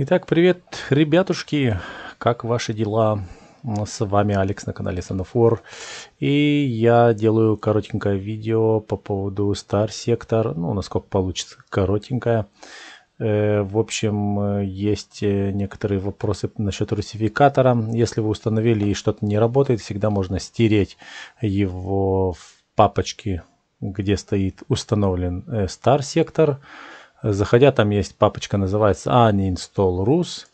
Итак, привет, ребятушки, как ваши дела? С вами Алекс на канале Sun of War, и я делаю коротенькое видео по поводу Star Sector, ну, насколько получится коротенькое. В общем, есть некоторые вопросы насчет русификатора. Если вы установили и что-то не работает, всегда можно стереть его в папочке, где стоит установлен Star Sector. Заходя, там есть папочка, называется Uninstall Rus.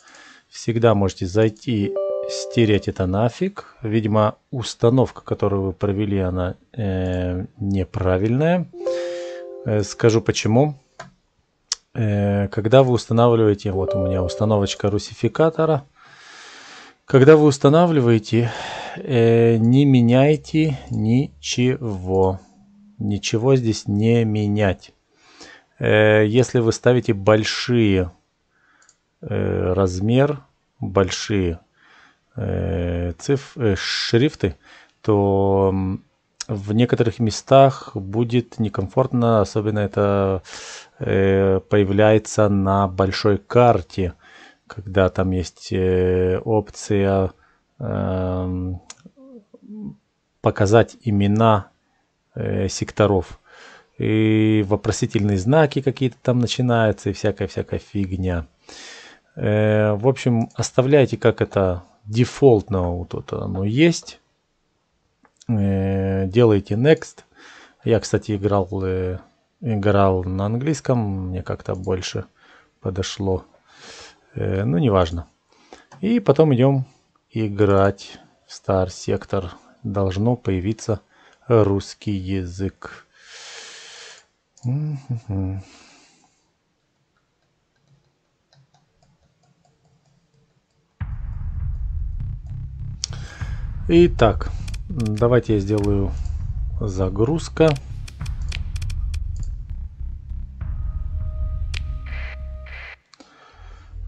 Всегда можете зайти, стереть это нафиг. Видимо, установка, которую вы провели, она неправильная. Скажу почему. Когда вы устанавливаете, вот у меня установочка русификатора, когда вы устанавливаете, не меняйте ничего. Ничего здесь не менять. Если вы ставите большие размер, большие шрифты, то в некоторых местах будет некомфортно, особенно это появляется на большой карте, когда там есть опция показать имена секторов. И вопросительные знаки какие-то там начинаются, и всякая-всякая фигня. В общем, оставляйте, как это дефолтно вот это оно есть. Делайте next. Я, кстати, играл на английском, мне как-то больше подошло, ну, неважно. И потом идем играть в Star Sector. Должно появиться русский язык. Итак, давайте я сделаю загрузка.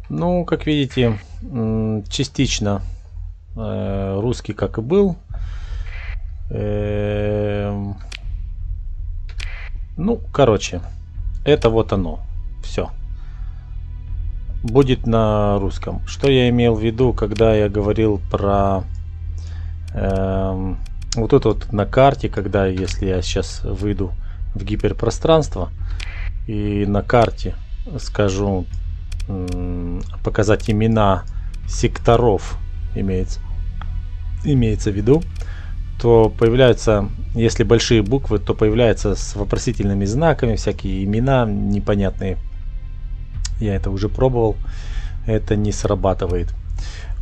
Ну, как видите, частично русский как и был. Ну, короче, это вот оно. Все. Будет на русском. Что я имел в виду, когда я говорил про... вот тут вот на карте, когда, если я сейчас выйду в гиперпространство и на карте скажу показать имена секторов, имеется в виду, то появляются, если большие буквы, то появляются с вопросительными знаками всякие имена непонятные. Я это уже пробовал, это не срабатывает.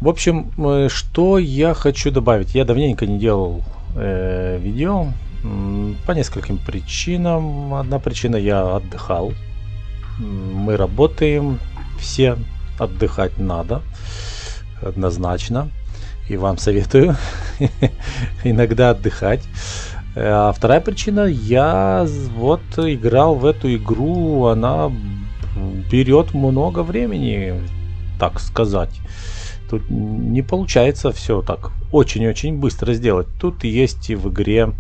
В общем, что я хочу добавить. Я давненько не делал видео по нескольким причинам. Одна причина — я отдыхал. Мы работаем, все отдыхать надо, однозначно. И вам советую иногда отдыхать. А вторая причина — я вот играл в эту игру, она берет много времени, так сказать. Тут не получается все так очень-очень быстро сделать. Тут есть в игре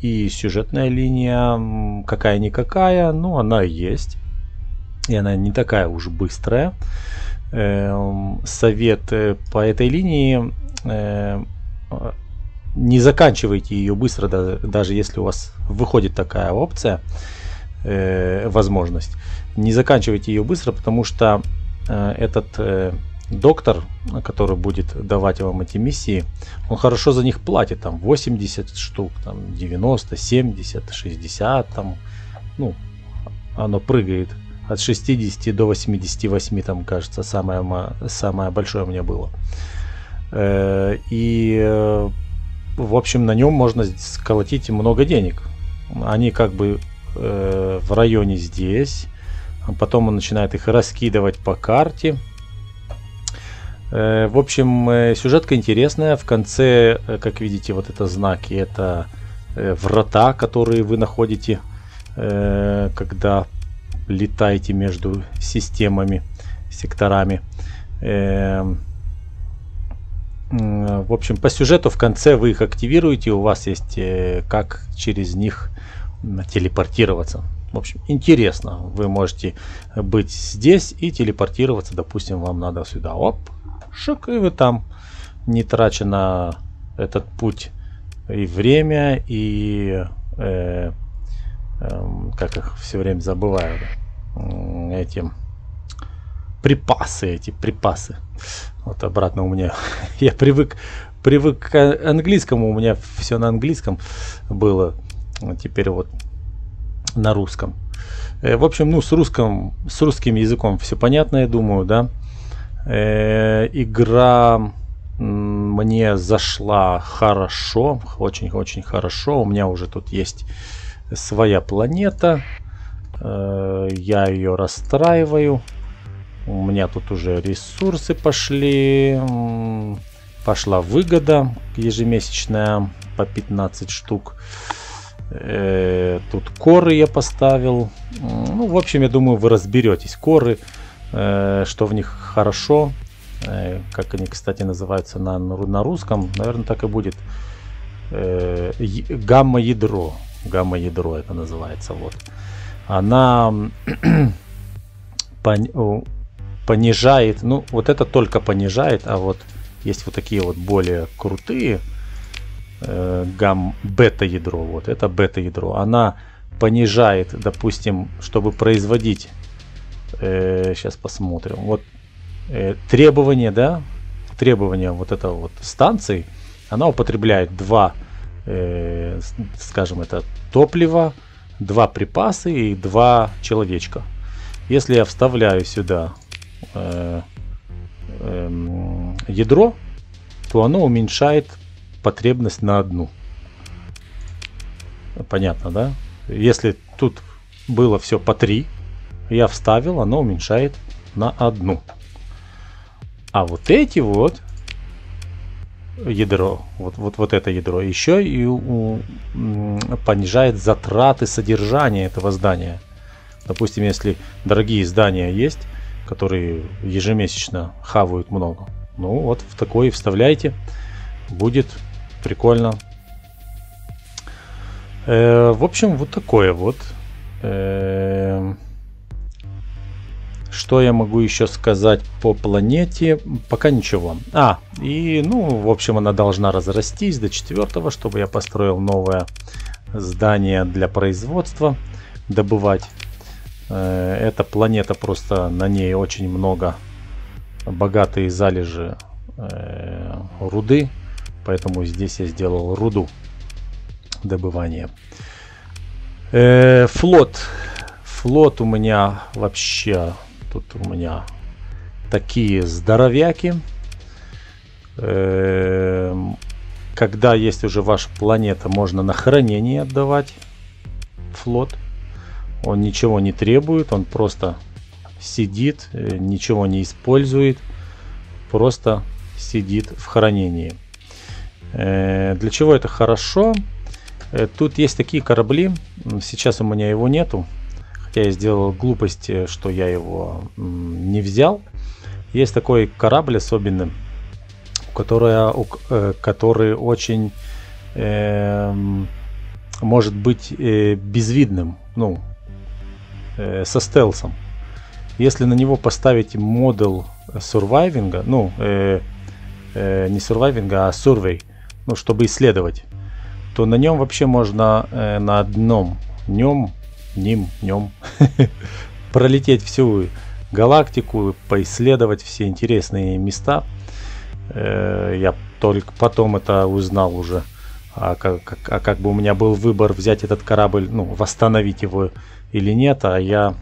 и сюжетная линия, какая-никакая, но она есть. И она не такая уж быстрая. Совет по этой линии: не заканчивайте ее быстро, даже если у вас выходит такая опция, возможность. Не заканчивайте ее быстро, потому что этот... доктор, который будет давать вам эти миссии, он хорошо за них платит, там 80 штук, там 90, 70, 60, там, ну, оно прыгает от 60 до 88, там, кажется, самое большое у меня было. И, в общем, на нем можно сколотить много денег. Они как бы в районе здесь, потом он начинает их раскидывать по карте. В общем, сюжетка интересная. В конце, как видите, вот это знаки, это врата, которые вы находите, когда летаете между системами, секторами. В общем, по сюжету в конце вы их активируете, у вас есть как через них телепортироваться. В общем, интересно. Вы можете быть здесь и телепортироваться. Допустим, вам надо сюда. Оп, шик, и вы там. Не трача на этот путь и время, и... как их все время забываю. Эти припасы, Вот обратно у меня. Я привык к английскому. У меня все на английском было. Теперь вот на русском. В общем, ну, с русским языком все понятно, я думаю, да. Игра мне зашла хорошо. Очень-очень хорошо. У меня уже тут есть своя планета. Я ее расстраиваю. У меня тут уже ресурсы пошли. Пошла выгода ежемесячная по 15 штук. Тут коры я поставил. Ну, в общем, я думаю, вы разберетесь. Коры, что в них хорошо. Как они, кстати, называются на русском. Наверное, так и будет. Гамма-ядро. Гамма-ядро это называется. Вот. Она понижает. Ну, вот это только понижает. А вот есть вот такие вот более крутые. Бета-ядро. Вот это бета-ядро. Она понижает, допустим, чтобы производить. Сейчас посмотрим. Вот требования, да? Требования вот этого вот станции. Она употребляет два, скажем, это топливо, два припасы и два человечка. Если я вставляю сюда ядро, то оно уменьшает потребность на одну. Понятно, да? Если тут было все по 3, я вставил, оно уменьшает на одну. А вот эти вот ядро, вот это ядро еще и понижает затраты содержания этого здания. Допустим, если дорогие здания есть, которые ежемесячно хавают много, ну вот в такое вставляйте, будет прикольно. В общем, вот такое вот. Что я могу еще сказать по планете? Пока ничего. В общем, она должна разрастись до 4-го, чтобы я построил новое здание для производства, добывать. Эта планета, просто на ней очень много, богатые залежи руды, поэтому здесь я сделал руду добывание. Флот у меня вообще... Тут у меня такие здоровяки. Когда есть уже ваша планета, можно на хранение отдавать флот. Он ничего не требует, он просто сидит, ничего не использует, просто сидит в хранении. Для чего это хорошо? Тут есть такие корабли, сейчас у меня его нету. Я сделал глупость, что я его не взял. Есть такой корабль особенный, который очень может быть безвидным, ну, со стелсом. Если на него поставить модуль сурвайвинга, ну, не сурвайвинга, а сурвей, ну, чтобы исследовать, то на нем вообще можно на одном нем пролететь всю галактику, поисследовать все интересные места. Я только потом это узнал уже. Как бы у меня был выбор взять этот корабль, ну, восстановить его или нет, а я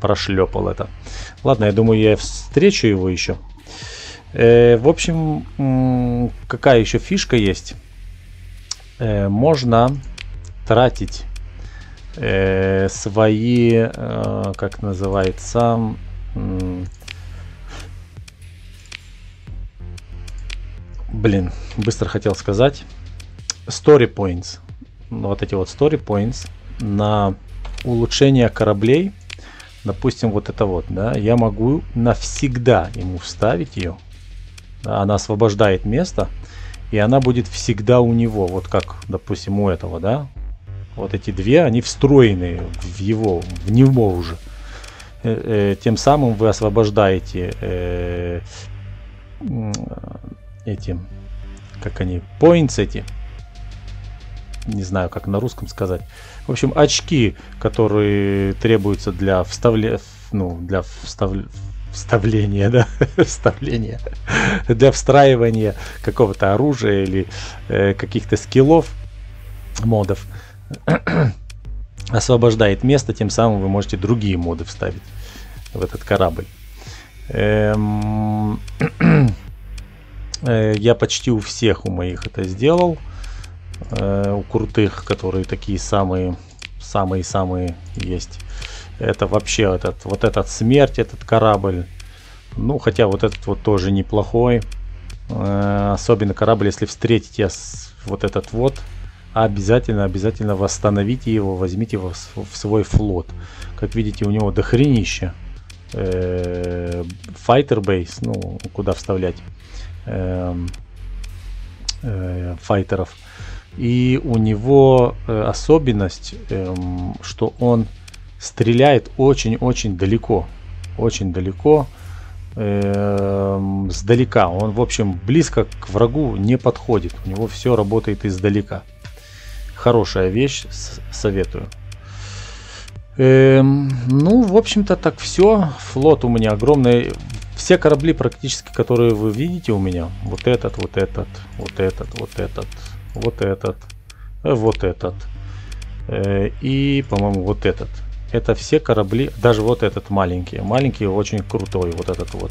прошлепал это. Ладно, я думаю, я встречу его еще. В общем, какая еще фишка есть? Можно тратить свои, как называется, блин, быстро хотел сказать, story points, вот эти вот story points на улучшение кораблей. Допустим, вот это вот, да, я могу навсегда ему вставить ее, она освобождает место, и она будет всегда у него, вот как, допустим, у этого, да, Вот эти две, они встроены в него уже. Тем самым вы освобождаете этим, как они, points эти. Не знаю, как на русском сказать. В общем, очки, которые требуются для вставления, да, вставления, для встраивания какого-то оружия или каких-то скиллов, модов, освобождает место, тем самым вы можете другие моды вставить в этот корабль. Я почти у всех, у моих это сделал, у крутых, которые такие самые есть. Это вообще вот этот смерть, этот корабль. Ну, хотя вот этот вот тоже неплохой. Особенно корабль, если встретите вот этот вот, обязательно восстановите его, возьмите его в свой флот. Как видите, у него дохренища Fighter Base, ну, куда вставлять файтеров. И у него особенность, что он стреляет очень-очень далеко. Очень далеко. Сдалека. Он, в общем, близко к врагу не подходит. У него все работает издалека. Хорошая вещь, советую. Ну, в общем-то, так все. Флот у меня огромный. Все корабли практически, которые вы видите у меня. Вот этот, вот этот, вот этот, вот этот, вот этот, вот этот. И, по-моему, вот этот. Это все корабли, даже вот этот маленький. Маленький очень крутой, вот этот вот.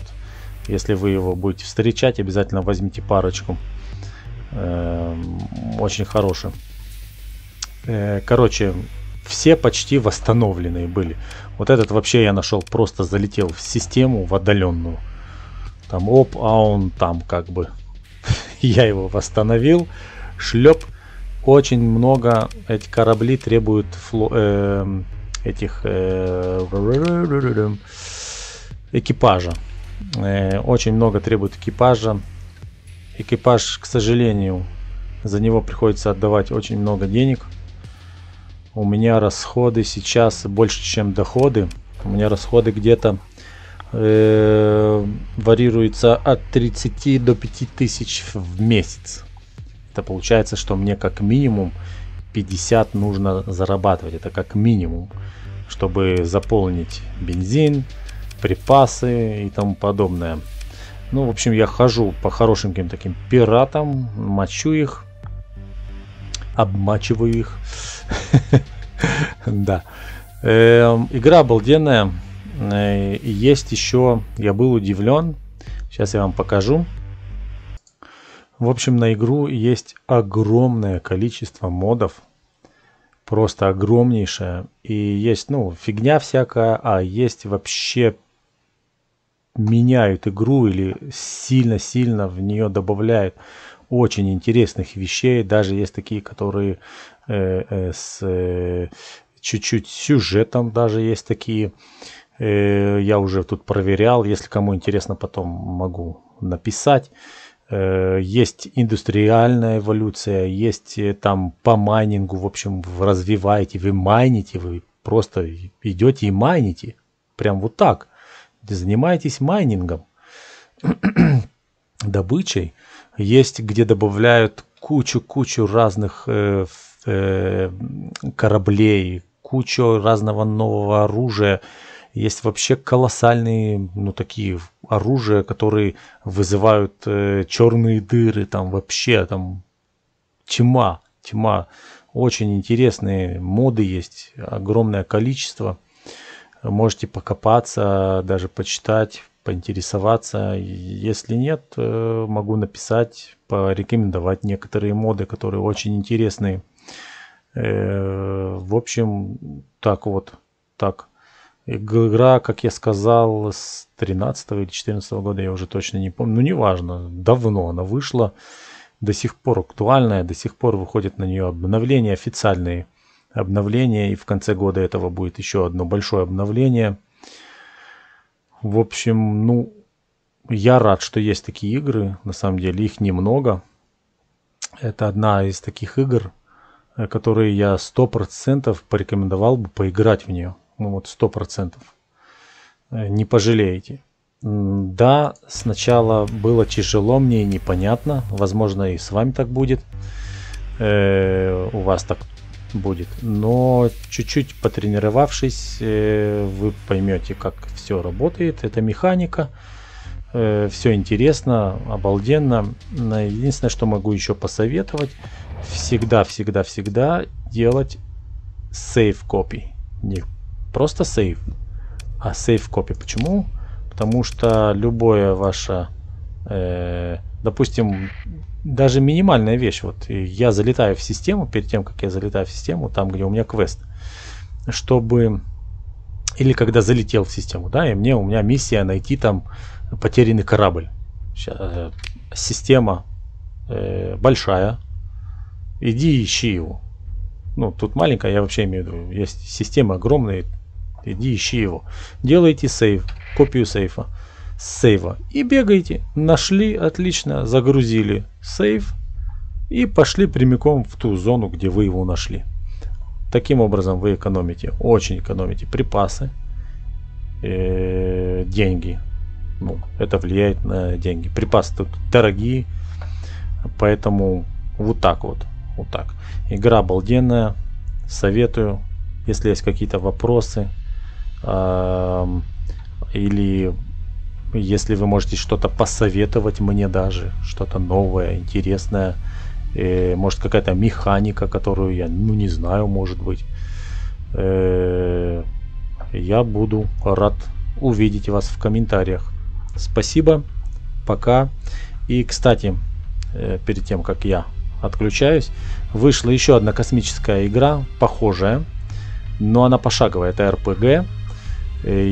Если вы его будете встречать, обязательно возьмите парочку. Очень хороший. Короче, все почти восстановленные были. Вот этот вообще я нашел, просто залетел в систему, в отдаленную. Там оп, а он там как бы. Я его восстановил. Шлеп. Очень много эти корабли требуют этих экипажа. Очень много требует экипажа. Экипаж, к сожалению, за него приходится отдавать очень много денег. У меня расходы сейчас больше, чем доходы. У меня расходы где-то варьируются от 30 до 5000 в месяц. Это получается, что мне как минимум 50 нужно зарабатывать. Это как минимум, чтобы заполнить бензин, припасы и тому подобное. Ну, в общем, я хожу по хорошеньким таким пиратам, мочу их, обмачиваю их. Да. Игра обалденная. Есть еще, я был удивлен, сейчас я вам покажу. В общем, на игру есть огромное количество модов, просто огромнейшее. И есть, ну, фигня всякая, а есть вообще меняют игру или сильно-сильно в нее добавляют очень интересных вещей. Даже есть такие, которые с чуть-чуть сюжетом, даже есть такие. Я уже тут проверял, если кому интересно, потом могу написать. Есть индустриальная эволюция, есть там по майнингу, в общем, развиваете, вы майните, вы просто идете и майните, прям вот так. Занимаетесь майнингом, добычей. Есть, где добавляют кучу разных кораблей, кучу разного нового оружия. Есть вообще колоссальные, ну, такие оружия, которые вызывают черные дыры, там вообще там тьма. Очень интересные моды есть, огромное количество. Можете покопаться, даже почитать, поинтересоваться. Если нет, могу написать, порекомендовать некоторые моды, которые очень интересные. В общем, так вот, так. Игра, как я сказал, с 13 или 14 года, я уже точно не помню, ну неважно, давно она вышла, до сих пор актуальная, до сих пор выходят на нее обновления, официальные обновления, и в конце года этого будет еще одно большое обновление. В общем, ну, я рад, что есть такие игры, на самом деле их немного, это одна из таких игр, которые я 100% порекомендовал бы поиграть в нее. Ну вот 100%. Не пожалеете. Да, сначала было тяжело, мне непонятно. Возможно, и с вами так будет. У вас так будет. Но чуть-чуть потренировавшись, вы поймете, как все работает. Это механика. Все интересно, обалденно. Единственное, что могу еще посоветовать, всегда делать сейв копий. Не просто сейв, а сейв копий. Почему? Потому что любое ваше, допустим, даже минимальная вещь. Вот я залетаю в систему, перед тем, как я залетаю в систему, там, где у меня квест, чтобы... Или когда залетел в систему, да, и мне, у меня миссия найти там потерянный корабль. Сейчас, система большая, иди ищи его. Ну, тут маленькая, я вообще имею в виду, есть система огромная, иди ищи его. Делайте сейв, копию сейфа, сейва, и бегаете. Нашли, отлично, загрузили сейв и пошли прямиком в ту зону, где вы его нашли. Таким образом вы экономите, очень экономите припасы, деньги. Ну, это влияет на деньги. Припасы тут дорогие, поэтому вот так вот. Вот так. Игра обалденная. Советую. Если есть какие-то вопросы, или если вы можете что-то посоветовать мне даже, что-то новое, интересное, может какая-то механика, которую я не знаю, может быть, я буду рад увидеть вас в комментариях. Спасибо, пока. И, кстати, перед тем, как я отключаюсь, вышла еще одна космическая игра, похожая, но она пошаговая, это RPG.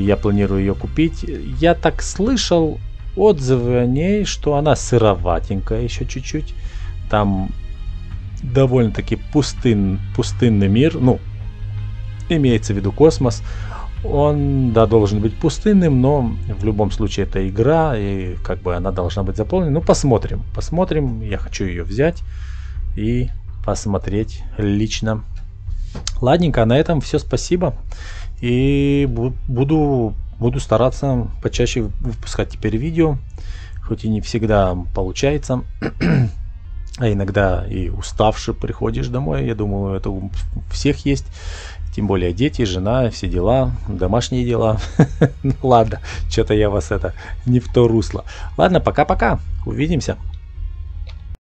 Я планирую ее купить. Я так слышал отзывы о ней, что она сыроватенькая еще чуть-чуть. Там довольно-таки пустынный мир, ну, имеется в виду космос. Он, да, должен быть пустынным, но в любом случае это игра, и как бы она должна быть заполнена. Ну, посмотрим, посмотрим. Я хочу ее взять и посмотреть лично. Ладненько, на этом все, спасибо. И буду стараться почаще выпускать теперь видео, хоть и не всегда получается. А иногда и уставший приходишь домой. Я думаю, это у всех есть. Тем более дети, жена, все дела, домашние дела. Ладно, что-то я вас это не в то русло. Ладно, пока-пока. Увидимся.